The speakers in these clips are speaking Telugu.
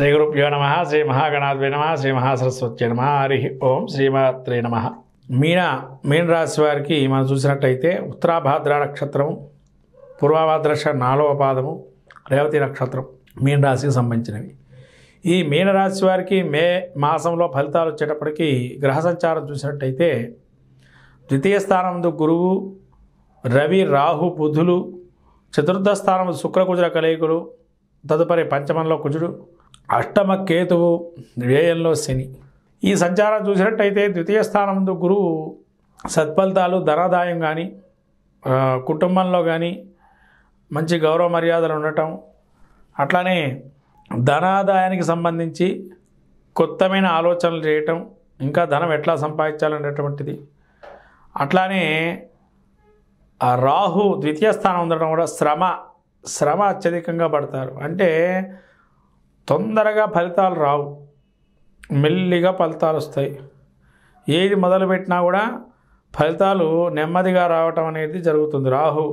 श्री गुरुभ्यो नमः, श्री महागणाधिपतये नमः, श्री महासरस्वत्यै नमः। हरि ओम, श्रीमात्रे नमः। मीन राशि वारिकी मन चूसिनट्लयिते उत्तराभाद्रा नक्षत्रम पूर्वाभाद्रा नालव पादम रेवती नक्षत्रम मीन राशि संबंधिंचिनवि। ఈ మీనరాశి వారికి మే మాసంలో ఫలితాలు వచ్చేటప్పటికి గ్రహ సంచారం చూసినట్టయితే ద్వితీయ స్థానంలో గురువు, రవి, రాహు, బుధులు, చతుర్థ స్థానంలో శుక్ర కుజుల కలయికలు, తదుపరి పంచమంలో కుజుడు, అష్టమ కేతువు, వ్యయంలో శని. ఈ సంచారం చూసినట్టయితే ద్వితీయ స్థానంలో గురువు సత్ఫలితాలు, ధనాదాయం కానీ, కుటుంబంలో కానీ మంచి గౌరవ మర్యాదలు ఉండటం, అట్లానే ధనాదాయానికి సంబంధించి కొత్తమైన ఆలోచనలు చేయటం, ఇంకా ధనం ఎట్లా సంపాదించాలనేటువంటిది. అట్లానే రాహు ద్వితీయ స్థానం ఉండడం కూడా శ్రమ అత్యధికంగా పడతారు. అంటే తొందరగా ఫలితాలు రావు, మెల్లిగా ఫలితాలు వస్తాయి. ఏది మొదలుపెట్టినా కూడా ఫలితాలు నెమ్మదిగా రావటం అనేది జరుగుతుంది రాహు.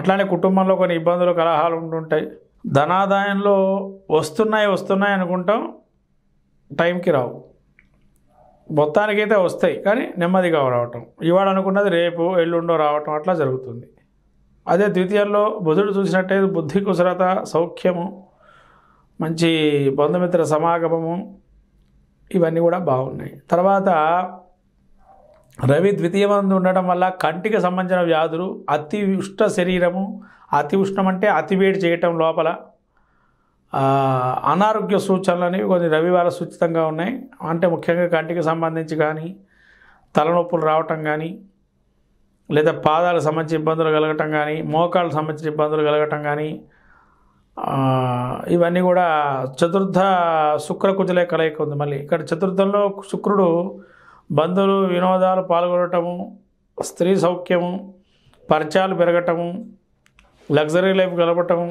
అట్లానే కుటుంబంలో కొన్ని ఇబ్బందులు, కలహాలు ఉంటుంటాయి. ధనాదాయంలో వస్తున్నాయి అనుకుంటాం, టైంకి రావు. మొత్తానికైతే వస్తాయి కానీ నెమ్మదిగా రావటం, ఇవాళ అనుకున్నది రేపు ఎల్లుండో రావటం, అట్లా జరుగుతుంది. అదే ద్వితీయంలో బుధుడు చూసినట్టయితే బుద్ధి కుశలత, సౌఖ్యము, మంచి బంధుమిత్ర సమాగమము, ఇవన్నీ కూడా బాగున్నాయి. తర్వాత రవి ద్వితీయమందు ఉండడం వల్ల కంటికి సంబంధించిన వ్యాధులు, అతి ఉష్ణ శరీరము, అతి ఉష్ణం అంటే అతివేడి చేయటం, లోపల అనారోగ్య సూచనలు అనేవి కొన్ని రవివారం సూచితంగా ఉన్నాయి. అంటే ముఖ్యంగా కంటికి సంబంధించి కానీ, తలనొప్పులు రావటం కానీ, లేదా పాదాలకు సంబంధించి ఇబ్బందులు కలగటం కానీ, మోకాళ్ళకు సంబంధించిన ఇబ్బందులు కలగటం కానీ, ఇవన్నీ కూడా చతుర్థ శుక్ర కుజుల కలయిక ఉంది. మళ్ళీ ఇక్కడ చతుర్థంలో శుక్రుడు బంధువులు, వినోదాలు పాల్గొనటము, స్త్రీ సౌఖ్యము, పరిచయాలు పెరగటము, లగ్జరీ లైఫ్ గడపటము,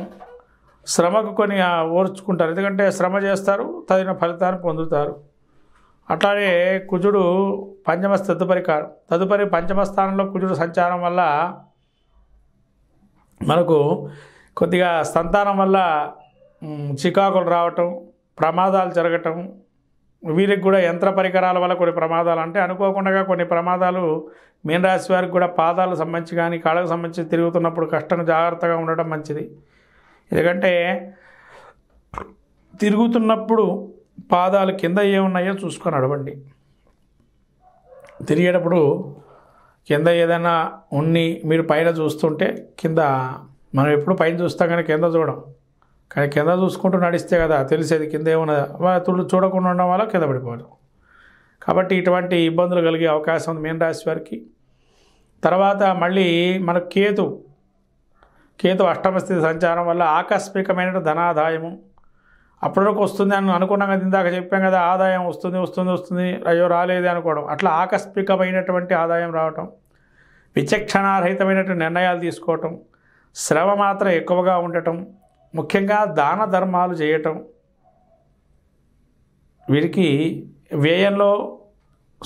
శ్రమకు కొన్ని ఓర్చుకుంటారు, ఎందుకంటే శ్రమ చేస్తారు, తగిన ఫలితాన్ని పొందుతారు. అట్లానే కుజుడు తదుపరి పంచమ స్థానంలో కుజుడు సంచారం వల్ల మనకు కొద్దిగా సంతానం వల్ల చికాకులు రావటం, ప్రమాదాలు జరగటం, వీరికి కూడా యంత్ర పరికరాల వల్ల కొన్ని ప్రమాదాలు, అంటే అనుకోకుండా కొన్ని ప్రమాదాలు మీనరాశి వారికి కూడా పాదాలకు సంబంధించి కానీ, కాళ్ళకు సంబంధించి తిరుగుతున్నప్పుడు కష్టంగా జాగ్రత్తగా ఉండటం మంచిది. ఎందుకంటే తిరుగుతున్నప్పుడు పాదాలు కింద ఏమున్నాయో చూసుకొని నడవండి. తిరిగేటప్పుడు కింద ఏదైనా ఉన్ని మీరు పైన చూస్తుంటే, కింద మనం ఎప్పుడు పైన చూస్తాం కానీ కింద చూడం, కానీ కింద చూసుకుంటూ నడిస్తే కదా తెలిసేది కింద ఏమన్నదా. తుళ్ళు చూడకుండా ఉండడం వల్ల కింద పడిపోవడం, కాబట్టి ఇటువంటి ఇబ్బందులు కలిగే అవకాశం ఉంది మీన రాశి వారికి. తర్వాత మళ్ళీ మన కేతు అష్టమస్థితి సంచారం వల్ల ఆకస్మికమైన ధనాదాయము, అప్పటివరకు వస్తుంది అని అనుకున్నాం కదా, ఇందాక చెప్పాం కదా, ఆదాయం వస్తుంది అయ్యో రాలేదే అనుకోవడం, అట్లా ఆకస్మికమైనటువంటి ఆదాయం రావటం, విచక్షణారహితమైనటువంటి నిర్ణయాలు తీసుకోవటం, శ్రమ మాత్రం ఎక్కువగా ఉండటం, ముఖ్యంగా దాన ధర్మాలు చేయటం. వీరికి వ్యయంలో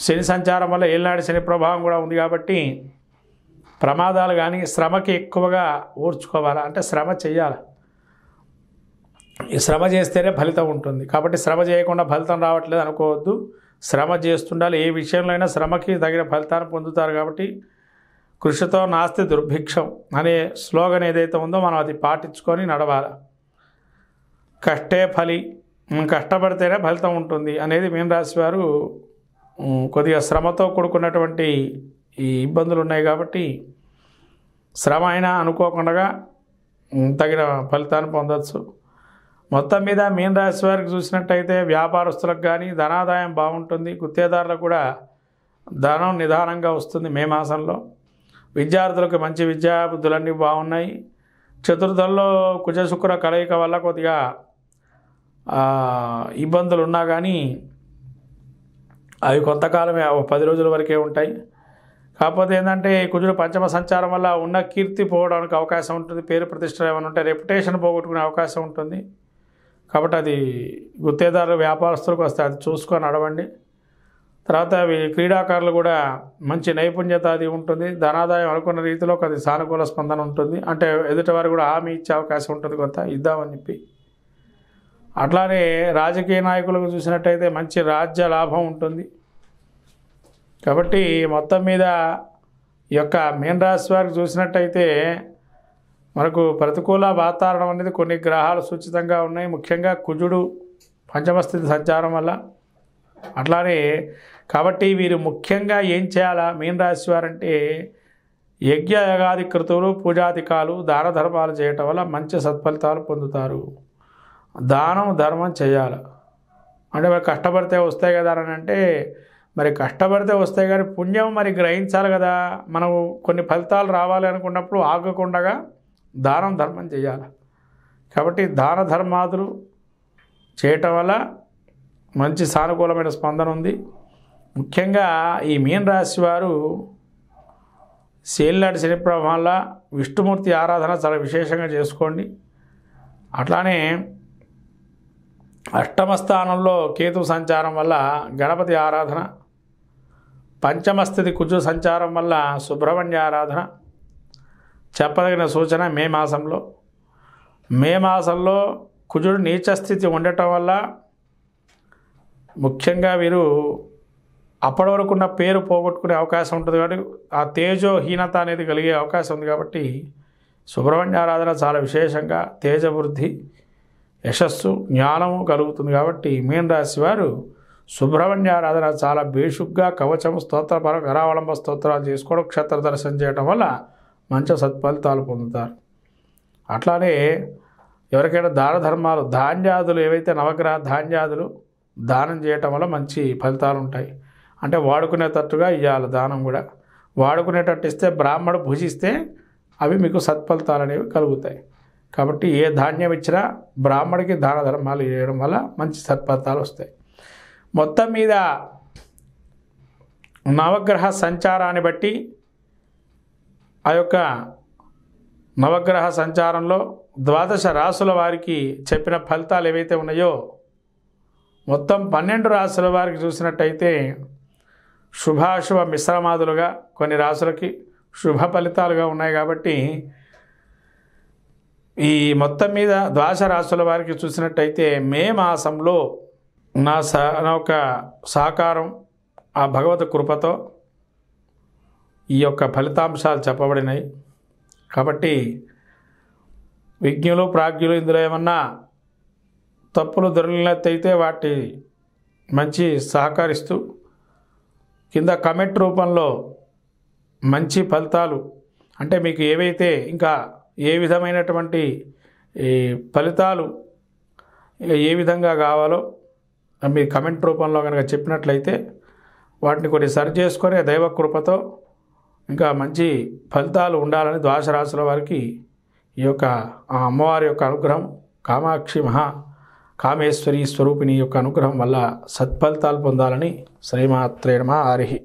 శని సంచారం వల్ల ఏళ్ళనాడు శని ప్రభావం కూడా ఉంది, కాబట్టి ప్రమాదాలు కానీ, శ్రమకి ఎక్కువగా ఓర్చుకోవాలి, అంటే శ్రమ చేయాలి. ఈ శ్రమ చేస్తేనే ఫలితం ఉంటుంది, కాబట్టి శ్రమ చేయకుండా ఫలితం రావట్లేదు అనుకోవద్దు, శ్రమ చేస్తుండాలి. ఏ విషయంలో అయినా శ్రమకి తగిన ఫలితాన్ని పొందుతారు, కాబట్టి కృషితో నాస్తి దుర్భిక్షం అనే స్లోగన్ ఏదైతే ఉందో మనం అది పాటించుకొని నడవాలి. కష్టపడితేనే ఫలితం ఉంటుంది అనేది మీన రాశి వారు. కొద్దిగా శ్రమతో కూడుకున్నటువంటి ఈ ఇబ్బందులు ఉన్నాయి, కాబట్టి శ్రమ అయినా అనుకోకుండా తగిన ఫలితాన్ని పొందవచ్చు. మొత్తం మీద మీన రాశి వారికి చూసినట్టయితే వ్యాపారస్తులకు కానీ ధనాదాయం బాగుంటుంది, గుత్తేదారులకు కూడా ధనం నిదానంగా వస్తుంది మే మాసంలో. విద్యార్థులకు మంచి విద్యాబుద్ధులన్నీ బాగున్నాయి. చతుర్థంలో కుజ శుక్ర కలయిక వల్ల కొద్దిగా ఇబ్బందులు ఉన్నా కానీ అవి కొంతకాలమే, 10 రోజుల వరకే ఉంటాయి. కాకపోతే ఏంటంటే కుజుడు పంచమ సంచారం వల్ల ఉన్న కీర్తి పోవడానికి అవకాశం ఉంటుంది, పేరు ప్రతిష్టలు ఏమైనా ఉంటాయి, రెప్యుటేషన్ పోగొట్టుకునే అవకాశం ఉంటుంది, కాబట్టి అది గుత్తేదారులు, వ్యాపారస్తులకు వస్తే అది చూసుకొని నడవండి. తర్వాత క్రీడాకారులు కూడా మంచి నైపుణ్యత అది ఉంటుంది, ధనాదాయం అనుకున్న రీతిలో కొద్ది సానుకూల స్పందన ఉంటుంది, అంటే ఎదుటివారు కూడా హామీ ఇచ్చే అవకాశం ఉంటుంది కొంత, ఇద్దామని చెప్పి. అట్లానే రాజకీయ నాయకులకు చూసినట్టయితే మంచి రాజ్య లాభం ఉంటుంది కాబట్టి మొత్తం మీద ఈ యొక్క మీన రాశి వారికి చూసినట్టయితే మనకు ప్రతికూల వాతావరణం అనేది కొన్ని గ్రహాలు సూచితంగా ఉన్నాయి ముఖ్యంగా కుజుడు పంచమ స్థితి సంచారం వల్ల అట్లానే కాబట్టి వీరు ముఖ్యంగా ఏం చేయాలా మీన రాశి వారంటే యజ్ఞయాగాది కృతులు పూజాధికాలు దాన ధర్మాలు చేయటం వల్ల మంచి సత్ఫలితాలు పొందుతారు దానం ధర్మం చేయాలి అంటే మరి కష్టపడితే వస్తాయి కదా అని అంటే మరి కష్టపడితే వస్తాయి కానీ పుణ్యం మరి గ్రహించాలి కదా మనం కొన్ని ఫలితాలు రావాలి అనుకున్నప్పుడు ఆగకుండా దానం ధర్మం చేయాలి కాబట్టి దాన ధర్మాదులు చేయటం వల్ల మంచి సానుకూలమైన స్పందన ఉంది ముఖ్యంగా ఈ మీన రాశి వారు శేలినాటి శని ప్రభావం వల్ల విష్ణుమూర్తి ఆరాధన చాలా విశేషంగా చేసుకోండి అట్లానే అష్టమ స్థానంలో కేతు సంచారం వల్ల గణపతి ఆరాధన పంచమ స్థితి కుజు సంచారం వల్ల సుబ్రహ్మణ్య ఆరాధన చెప్పదగిన సూచన మే మాసంలో కుజుడు నీచ స్థితి ఉండటం వల్ల ముఖ్యంగా వీరు అప్పటి వరకు ఉన్న పేరు పోగొట్టుకునే అవకాశం ఉంటుంది కాబట్టి ఆ తేజోహీనత అనేది కలిగే అవకాశం ఉంది కాబట్టి సుబ్రహ్మణ్య ఆరాధన చాలా విశేషంగా తేజవృద్ధి యశస్సు జ్ఞానము కలుగుతుంది కాబట్టి మీన రాశి వారు సుబ్రహ్మణ్య ఆరాధన చాలా బేషుగ్గా కవచము స్తోత్రపరం కరావలంబ స్తోత్రాలు చేసుకోవడం క్షేత్ర దర్శనం చేయడం వల్ల మంచి సత్ఫలితాలు పొందుతారు అట్లానే ఎవరికైనా దాన ధర్మాలు ధాన్యాదులు ఏవైతే నవగ్రహ ధాన్యాదులు దానం చేయటం వల్ల మంచి ఫలితాలు ఉంటాయి అంటే వాడుకునేటట్టుగా ఇవ్వాలి దానం కూడా వాడుకునేటట్టు ఇస్తే బ్రాహ్మడు భుజిస్తే అవి మీకు సత్ఫలితాలు అనేవి కలుగుతాయి కాబట్టి ఏ ధాన్యం ఇచ్చినా బ్రాహ్మడికి దాన ధర్మాలు చేయడం వల్ల మంచి సత్ఫలితాలు వస్తాయి మొత్తం మీద నవగ్రహ సంచారాన్ని బట్టి ఆ యొక్క నవగ్రహ సంచారంలో ద్వాదశ రాసుల వారికి చెప్పిన ఫలితాలు ఏవైతే ఉన్నాయో మొత్తం 12 రాసుల వారికి చూసినట్టయితే శుభాశుభ మిశ్రమాదులుగా కొన్ని రాసులకి శుభ ఫలితాలుగా ఉన్నాయి కాబట్టి ఈ మొత్తం మీద ద్వాదశ రాసుల వారికి చూసినట్టయితే మే మాసంలో నా యొక్క సహకారం ఆ భగవత్ కృపతో ఈ యొక్క ఫలితాంశాలు చెప్పబడినాయి కాబట్టి విజ్ఞులు ప్రాజ్ఞులు ఇందులో ఏమన్నా తప్పులు దొరికినట్టయితే వాటి మంచి సహకరిస్తూ కింద కమెంట్ రూపంలో మంచి ఫలితాలు అంటే మీకు ఏవైతే ఇంకా ఏ విధమైనటువంటి ఫలితాలు ఏ విధంగా కావాలో మీరు కమెంట్ రూపంలో కనుక చెప్పినట్లయితే వాటిని కొన్ని సరి చేసుకొని దైవ కృపతో ఇంకా మంచి ఫలితాలు ఉండాలని ద్వాదశ రాశుల వారికి ఈ యొక్క అమ్మవారి యొక్క అనుగ్రహం కామాక్షి మహా కామేశ్వరి స్వరూపిణి యొక్క అనుగ్రహం వల్ల సత్ఫలితాలు పొందాలని శ్రీమాత్రే నమః హరి